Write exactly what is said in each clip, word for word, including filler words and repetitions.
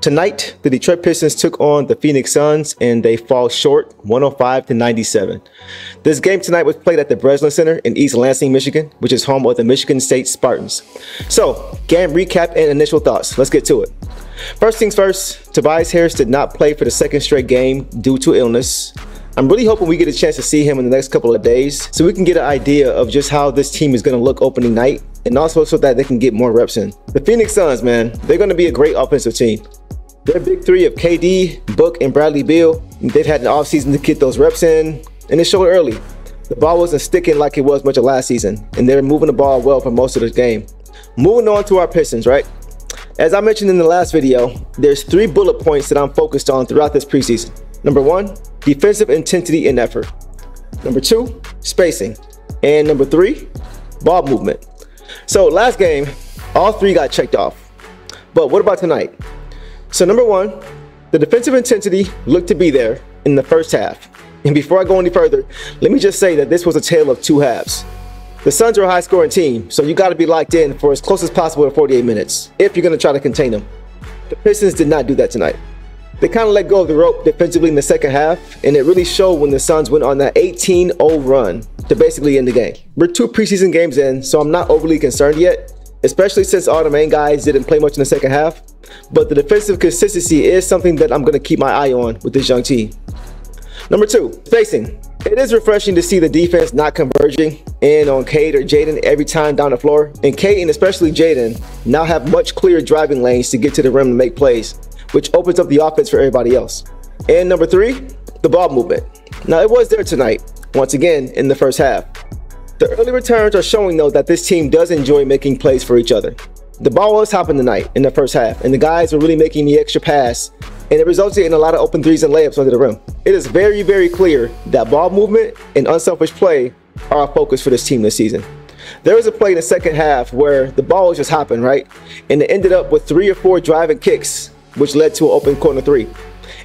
Tonight, the Detroit Pistons took on the Phoenix Suns and they fall short one oh five to ninety-seven. This game tonight was played at the Breslin Center in East Lansing, Michigan, which is home of the Michigan State Spartans. So, game recap and initial thoughts. Let's get to it. First things first, Tobias Harris did not play for the second straight game due to illness. I'm really hoping we get a chance to see him in the next couple of days so we can get an idea of just how this team is going to look opening night, and also so that they can get more reps in. The Phoenix Suns, man, they're going to be a great offensive team. Their big three of K D, Book, and Bradley Beal, they've had an offseason to get those reps in, and it showed early. The ball wasn't sticking like it was much of last season, and they're moving the ball well for most of the game. Moving on to our Pistons, right? As I mentioned in the last video, there's three bullet points that I'm focused on throughout this preseason. Number one, defensive intensity and effort. Number two, spacing. And number three, ball movement. So last game, all three got checked off. But what about tonight? So number one, the defensive intensity looked to be there in the first half. And before I go any further, let me just say that this was a tale of two halves. The Suns are a high-scoring team, so you got to be locked in for as close as possible to forty-eight minutes if you're going to try to contain them. The Pistons did not do that tonight. They kind of let go of the rope defensively in the second half, and it really showed when the Suns went on that eighteen oh run to basically end the game. We're two preseason games in, so I'm not overly concerned yet, especially since all the main guys didn't play much in the second half. But the defensive consistency is something that I'm going to keep my eye on with this young team. Number two, spacing. It is refreshing to see the defense not converging in on Cade or Jaden every time down the floor. And Cade and especially Jaden now have much clearer driving lanes to get to the rim and make plays, which opens up the offense for everybody else. And number three, the ball movement. Now it was there tonight, once again, in the first half. The early returns are showing though that this team does enjoy making plays for each other. The ball was hopping tonight in the first half, and the guys were really making the extra pass, and it resulted in a lot of open threes and layups under the rim. It is very, very clear that ball movement and unselfish play are a focus for this team this season. There was a play in the second half where the ball was just hopping, right? And it ended up with three or four driving kicks, which led to an open corner three.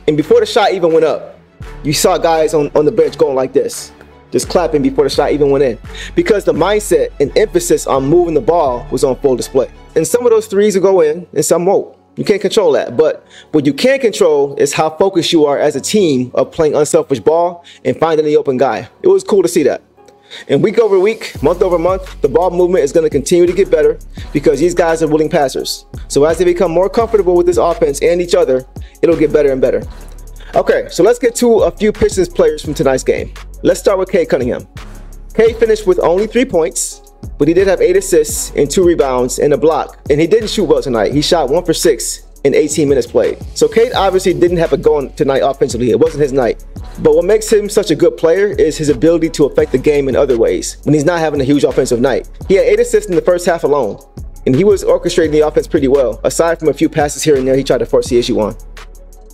And before the shot even went up, you saw guys on, on the bench going like this, just clapping before the shot even went in, because the mindset and emphasis on moving the ball was on full display. And some of those threes will go in and some won't. You can't control that, but what you can control is how focused you are as a team of playing unselfish ball and finding the open guy. It was cool to see that. And week over week, month over month, the ball movement is going to continue to get better because these guys are willing passers. So as they become more comfortable with this offense and each other, it'll get better and better. Okay, so let's get to a few Pistons players from tonight's game. Let's start with Cade Cunningham. Cade finished with only three points, but he did have eight assists and two rebounds and a block. And he didn't shoot well tonight. He shot one for six in eighteen minutes played. So Cade obviously didn't have a go on tonight offensively. It wasn't his night. But what makes him such a good player is his ability to affect the game in other ways when he's not having a huge offensive night. He had eight assists in the first half alone, and he was orchestrating the offense pretty well. Aside from a few passes here and there, he tried to force the issue on.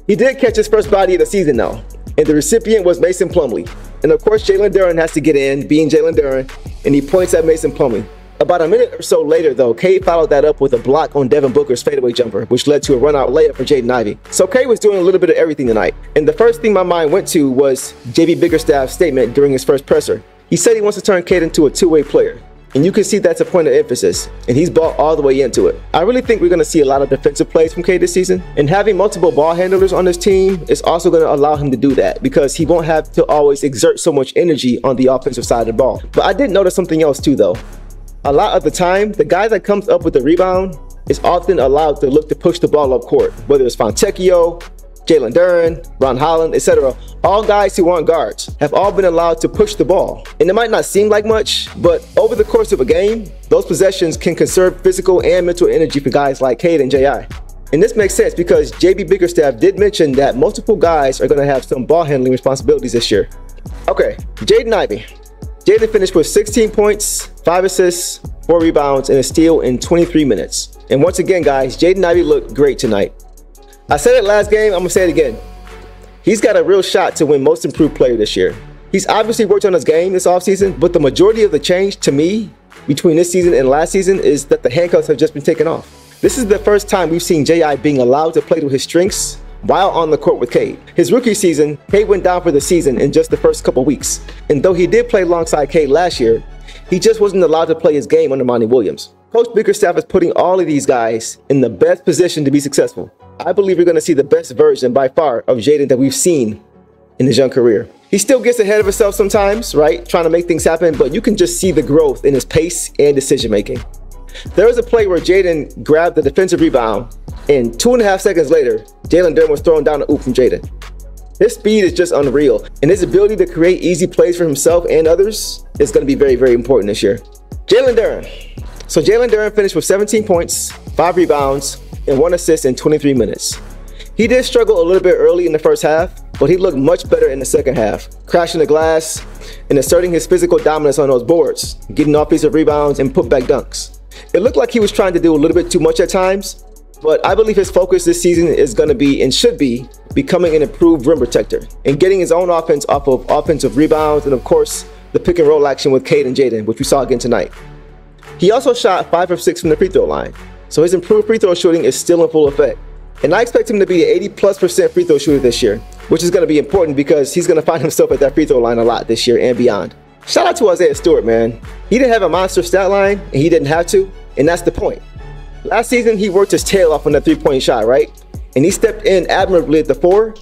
He did catch his first body of the season though, and the recipient was Mason Plumlee. And of course, Jalen Duren has to get in, being Jalen Duren, and he points at Mason Plumlee. About a minute or so later though, Cade followed that up with a block on Devin Booker's fadeaway jumper, which led to a run out layup for Jaden Ivey. So Cade was doing a little bit of everything tonight. And the first thing my mind went to was J B Bickerstaff's statement during his first presser. He said he wants to turn Cade into a two-way player. And you can see that's a point of emphasis, and he's bought all the way into it. I really think we're going to see a lot of defensive plays from Cade this season, and having multiple ball handlers on this team is also going to allow him to do that because he won't have to always exert so much energy on the offensive side of the ball. But I did notice something else too though. A lot of the time, the guy that comes up with the rebound is often allowed to look to push the ball up court, whether it's Fontecchio, Jalen Duren, Ron Holland, et cetera. All guys who aren't guards have all been allowed to push the ball. And it might not seem like much, but over the course of a game, those possessions can conserve physical and mental energy for guys like Cade and J I. And this makes sense because J B Bickerstaff did mention that multiple guys are going to have some ball handling responsibilities this year. Okay, Jaden Ivey. Jaden finished with sixteen points, five assists, four rebounds, and a steal in twenty-three minutes. And once again, guys, Jaden Ivey looked great tonight. I said it last game, I'm going to say it again. He's got a real shot to win most improved player this year. He's obviously worked on his game this offseason, but the majority of the change to me between this season and last season is that the handcuffs have just been taken off. This is the first time we've seen J I being allowed to play to his strengths while on the court with Cade. His rookie season, Cade went down for the season in just the first couple weeks. And though he did play alongside Cade last year, he just wasn't allowed to play his game under Monty Williams. Coach Bickerstaff is putting all of these guys in the best position to be successful. I believe we're going to see the best version by far of Jaden that we've seen in his young career. He still gets ahead of himself sometimes, right? Trying to make things happen, but you can just see the growth in his pace and decision making. There was a play where Jaden grabbed the defensive rebound, and two and a half seconds later, Jalen Duren was throwing down an oop from Jaden. His speed is just unreal, and his ability to create easy plays for himself and others is going to be very, very important this year. Jalen Duren. So Jalen Duren finished with seventeen points, five rebounds, and one assist in twenty-three minutes. He did struggle a little bit early in the first half, but he looked much better in the second half, crashing the glass and asserting his physical dominance on those boards, getting offensive rebounds and putback dunks. It looked like he was trying to do a little bit too much at times, but I believe his focus this season is going to be and should be becoming an improved rim protector and getting his own offense off of offensive rebounds and, of course, the pick and roll action with Cade and Jaden, which we saw again tonight. He also shot five for six from the free throw line, so his improved free throw shooting is still in full effect. And I expect him to be an eighty plus percent free throw shooter this year, which is going to be important because he's going to find himself at that free throw line a lot this year and beyond. Shout out to Isaiah Stewart, man. He didn't have a monster stat line, and he didn't have to, and that's the point. Last season, he worked his tail off on that three-point shot, right? And he stepped in admirably at the four,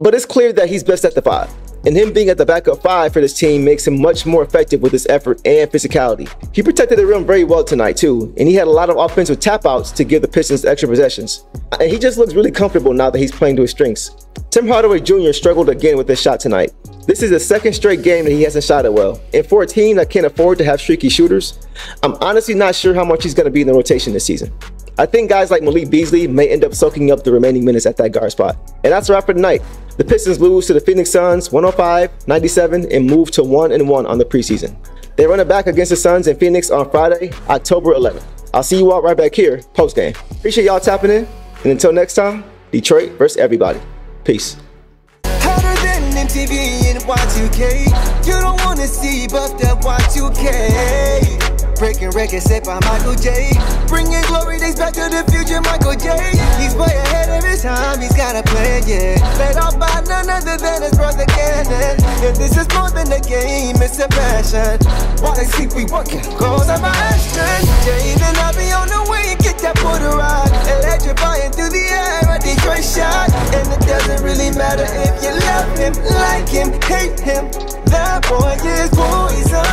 but it's clear that he's best at the five. And him being at the backup five for this team makes him much more effective with his effort and physicality. He protected the rim very well tonight too, and he had a lot of offensive tap outs to give the Pistons extra possessions. And he just looks really comfortable now that he's playing to his strengths. Tim Hardaway Junior struggled again with his shot tonight. This is the second straight game that he hasn't shot it well. And for a team that can't afford to have streaky shooters, I'm honestly not sure how much he's going to be in the rotation this season. I think guys like Malik Beasley may end up soaking up the remaining minutes at that guard spot. And that's a wrap for tonight. The Pistons lose to the Phoenix Suns one oh five ninety-seven and move to one and one on the preseason. They run it back against the Suns in Phoenix on Friday, October eleventh. I'll see you all right back here post-game. Appreciate y'all tapping in, and until next time, Detroit versus everybody. Peace. Hotter than M T V and Y two K. You don't want to see but that Y two K. Breaking records set by Michael J. Bringing glory days back to the future, Michael J. He's way ahead of his time, he's got a plan, yeah. Led off by none other than his brother Cannon. If this is more than a game, it's a passion. While they sleep, we working, cause I'm a action. Jane and I be on the way, get that border ride. Electrifying through the air, a Detroit shot. And it doesn't really matter if you love him, like him, hate him. That boy is poison.